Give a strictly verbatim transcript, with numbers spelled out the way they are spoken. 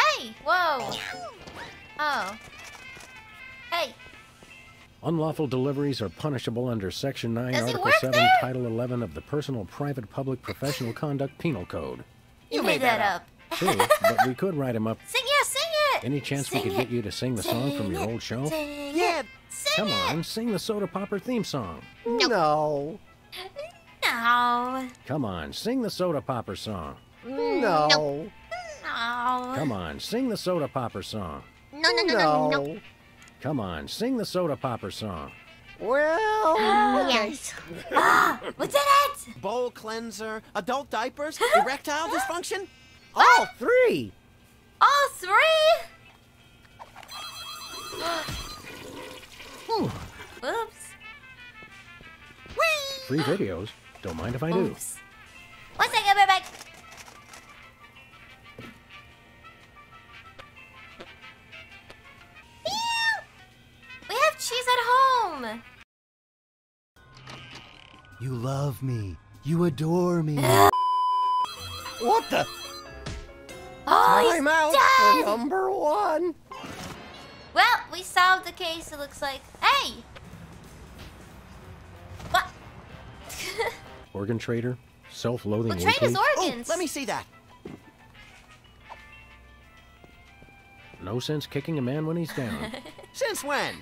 Hey! Whoa! Oh. Hey! Unlawful deliveries are punishable under Section nine, Does Article seven, there? Title eleven of the Personal Private Public Professional Conduct Penal Code. You, you made, made that up. up. True, but we could write him up. Sing yeah, sing it! Any chance sing we could it. get you to sing the sing song from your it. old show? Sing yeah, sing Come it. on, sing the Soda Popper theme song. No. No. No. Come on, sing the Soda Popper song. No. No. No. Come on, sing the Soda Popper song. No, no, no, no, no. no. Come on, sing the Soda Popper song. Well, uh, yes. Ah, what's in it? Bowl cleanser, adult diapers, erectile dysfunction. All uh, three. All three? Oops. Whee! Free videos. Don't mind if I do. Oops. One second, we're back. She's at home. You love me. You adore me. What the? Oh, Time out for number one. Well, we solved the case, it looks like. Hey! What? Organ trader? Self-loathing. Well, trade his organs. Oh, let me see that. No sense kicking a man when he's down. Since when?